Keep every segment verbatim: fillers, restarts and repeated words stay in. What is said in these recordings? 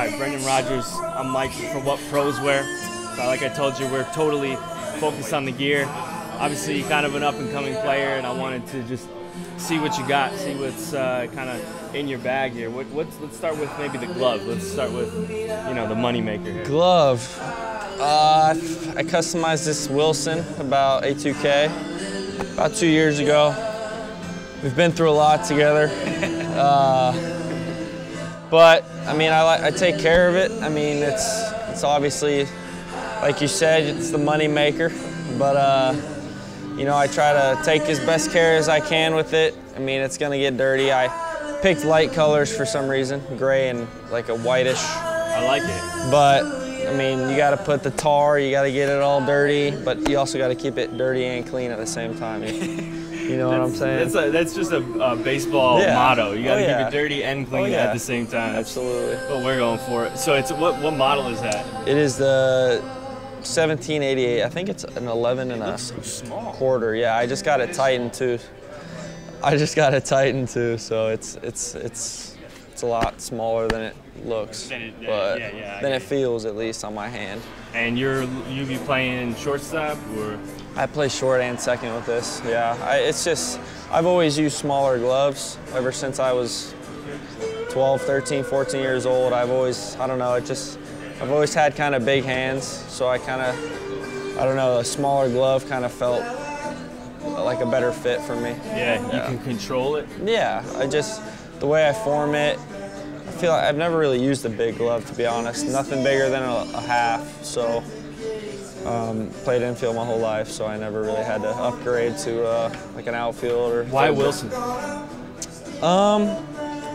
Hi, Brendan Rodgers. I'm Mike from What Pros Wear. So like I told you, we're totally focused on the gear. Obviously, kind of an up-and-coming player, and I wanted to just see what you got, see what's uh, kind of in your bag here. What, what's, let's start with maybe the glove. Let's start with, you know, the moneymaker here. Glove. Uh, I customized this Wilson about A two K, about two years ago. We've been through a lot together. Uh, But I mean, I like I take care of it. I mean, it's it's obviously, like you said, it's the money maker. But uh, you know, I try to take as best care as I can with it. I mean, it's gonna get dirty. I picked light colors for some reason, gray and like a whitish. I like it. But I mean, you gotta put the tar, you gotta get it all dirty, but you also gotta keep it dirty and clean at the same time. You know that's, what I'm saying? That's, a, that's just a, a baseball yeah. motto. You got to oh, yeah. keep it dirty and clean oh, yeah. at the same time. Absolutely. That's what we're going for. It. So it's what what model is that? It is the seventeen eighty-eight. I think it's an eleven and it looks a so small. quarter. Yeah, I just got it tightened too. I just got it tightened too. So it's it's it's it's a lot smaller than it looks, than it, but yeah, yeah, than it, it feels at least on my hand. And you're you be playing shortstop or? I play short and second with this, yeah. I, it's just, I've always used smaller gloves ever since I was twelve, thirteen, fourteen years old. I've always, I don't know, it just, I've always had kind of big hands, so I kind of, I don't know, a smaller glove kind of felt like a better fit for me. Yeah, you yeah. can control it? Yeah, I just, the way I form it, I feel like I've never really used a big glove, to be honest. Nothing bigger than a, a half, so. Um, played infield my whole life, so I never really had to upgrade to uh, like an outfield or. Why Wilson? Um,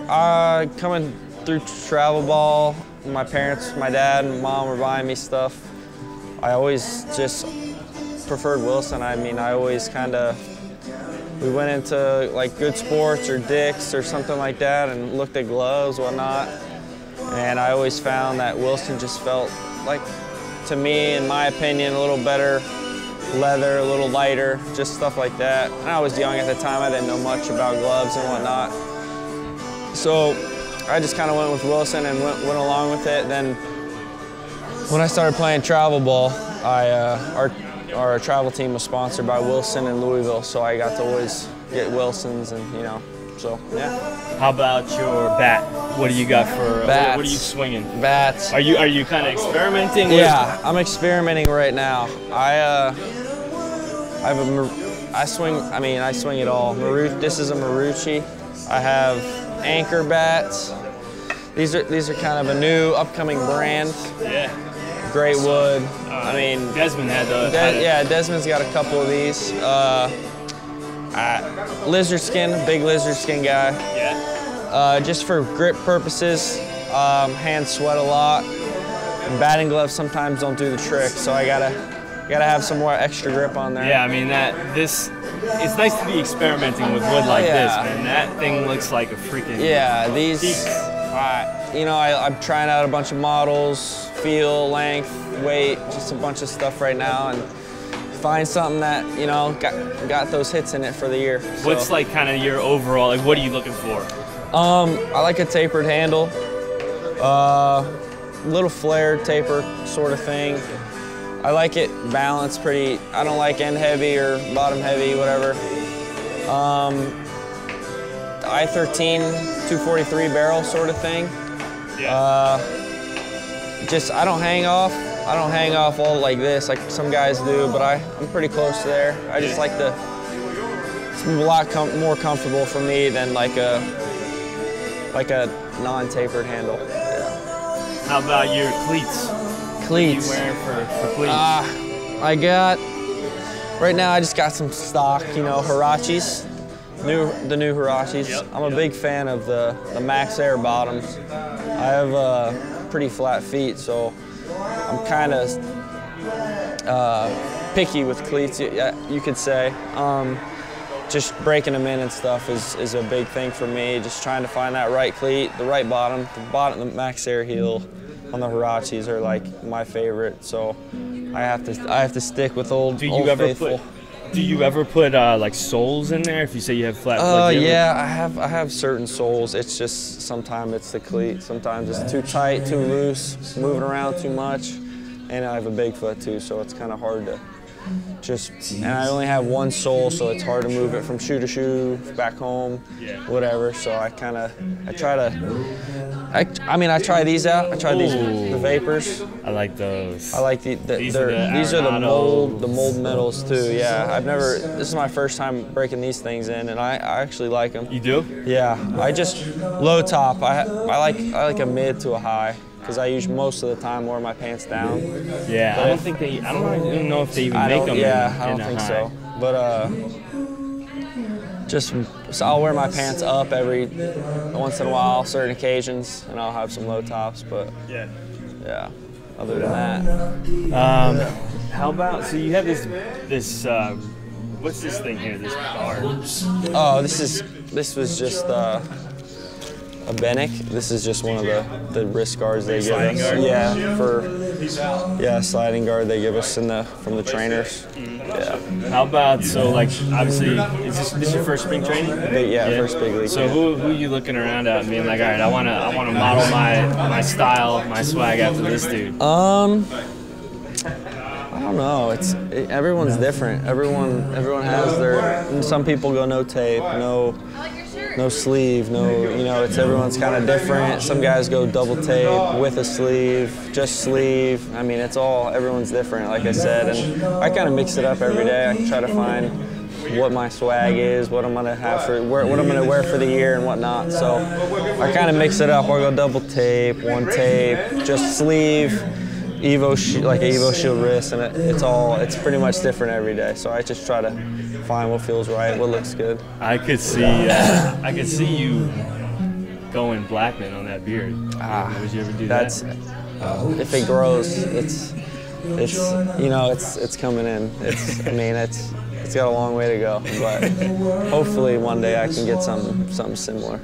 uh, coming through travel ball, my parents, my dad, and mom were buying me stuff. I always just preferred Wilson. I mean, I always kind of we went into like Good Sports or Dick's or something like that, and looked at gloves, whatnot, and I always found that Wilson just felt like. To me, in my opinion, a little better leather, a little lighter, just stuff like that. And I was young at the time, I didn't know much about gloves and whatnot. So I just kind of went with Wilson and went, went along with it. Then when I started playing travel ball, I, uh, our, our travel team was sponsored by Wilson in Louisville, so I got to always get Wilsons and, you know, so, yeah. How about your bat? What do you got for, bats. What are you swinging? Bats. Are you are you kind of experimenting? Yeah, with? I'm experimenting right now. I, uh, I have a, I swing, I mean, I swing it all. Marucci, this is a Marucci. I have Anchor bats. These are, these are kind of a new upcoming brand. Yeah. Great wood. Uh, I mean. Desmond had the. De yeah, Desmond's got a couple of these. Uh, Uh, lizard skin, big lizard skin guy. Yeah. Uh, just for grip purposes, um, hands sweat a lot. And batting gloves sometimes don't do the trick, so I gotta, gotta have some more extra grip on there. Yeah, I mean that this, it's nice to be experimenting with wood like yeah. this, man. That thing looks like a freaking. Yeah, these. Uh, you know, I, I'm trying out a bunch of models, feel, length, weight, just a bunch of stuff right now, and. Find something that, you know, got, got those hits in it for the year. So. What's like kind of your overall, like what are you looking for? Um, I like a tapered handle, uh, little flared taper sort of thing. I like it balanced pretty, I don't like end heavy or bottom heavy, whatever. Um, the I thirteen two forty-three barrel sort of thing. Yeah. Uh, just, I don't hang off. I don't hang off all like this, like some guys do, but I, I'm pretty close to there. I just like the, it's a lot com more comfortable for me than like a, like a non-tapered handle. Yeah. How about your cleats? Cleats. What are you wearing for, for cleats? Uh, I got, right now I just got some stock, you know, Huaraches, new, the new Huaraches. Yep, I'm yep. a big fan of the, the Max Air bottoms. I have uh, pretty flat feet, so. I'm kind of uh, picky with cleats, you, you could say. Um, just breaking them in and stuff is, is a big thing for me. Just trying to find that right cleat, the right bottom, the bottom, the Max Air heel on the Huaraches are like my favorite. So I have to I have to stick with old, do you old ever faithful. Put, Do you ever put uh, like soles in there if you say you have flat? Oh uh, like yeah, I have I have certain soles. It's just sometimes it's the cleat, sometimes it's too tight, too loose, moving around too much, and I have a big foot too, so it's kind of hard to just. And I only have one sole, so it's hard to move it from shoe to shoe, back home, whatever. So I kind of I try to. I, I mean I try these out. I try these the Vapors. I like those. I like the, the these, are the, these are the mold the mold metals too. Yeah, I've never. This is my first time breaking these things in, and I, I actually like them. You do? Yeah, I just low top. I I like I like a mid to a high. Because I use most of the time wear my pants down. Yeah, but I don't think they. I don't even know if they even make them. Yeah, in, I don't in think so. But uh, just so I'll wear my pants up every once in a while, certain occasions, and I'll have some low tops. But yeah, yeah. Other than that, um, how about? So you have this this. Uh, what's this thing here? This bar. Oh, this is this was just. Uh, A Bennick. This is just one of the, the wrist guards they give us. Yeah, for yeah sliding guard they give us in the from the trainers. Yeah. How about so like obviously is this, this your first spring training? Big, yeah, yeah, first big league. So yeah. who who are you looking around at and being like, all right, I wanna I wanna model my my style, my swag after this dude? Um. I don't know. It's it, everyone's different. Everyone everyone has their. Some people go no tape, no. No sleeve, no, you know, it's everyone's kind of different. Some guys go double tape with a sleeve, just sleeve. I mean, it's all, everyone's different, like I said. And I kind of mix it up every day. I try to find what my swag is, what I'm going to have for, what I'm going to wear for the year and whatnot. So I kind of mix it up. I'll go double tape, one tape, just sleeve, Evo, like an Evoshield wrist. And it, it's all, it's pretty much different every day. So I just try to find what feels right, what looks good. I could see, uh, I could see you going Blackman on that beard. Ah, would you ever do that's, that? Uh, if it grows, it's, it's, you know, it's, it's coming in. It's, I mean, it's, it's got a long way to go, but hopefully one day I can get something, something similar.